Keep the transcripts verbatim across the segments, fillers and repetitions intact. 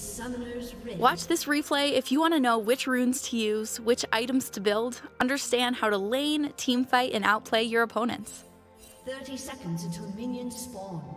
Summoner's Rift. Watch this replay if you want to know which runes to use, which items to build, understand how to lane, teamfight, and outplay your opponents. thirty seconds until minions spawn.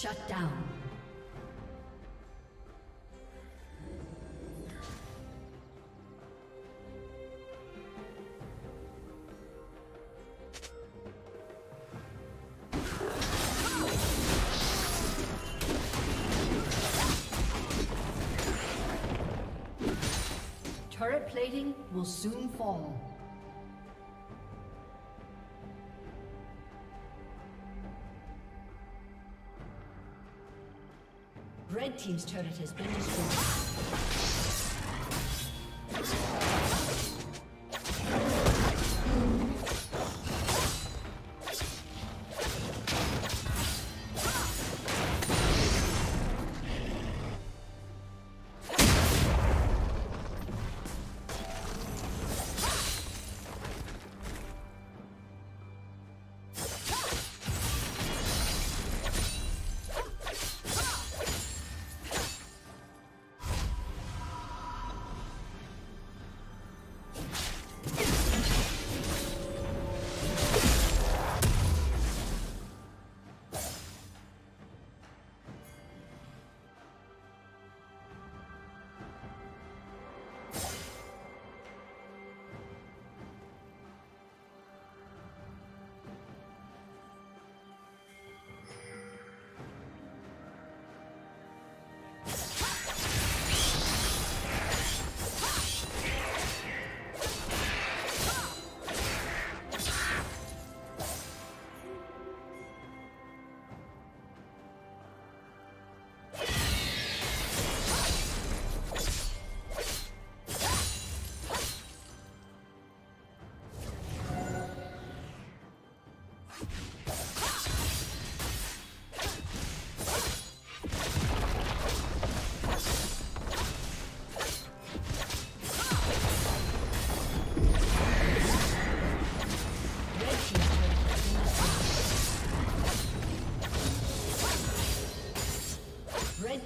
Shut down. plating will soon fall. Red team's turret has been destroyed.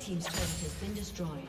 Team's turret has been destroyed.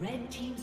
Red team's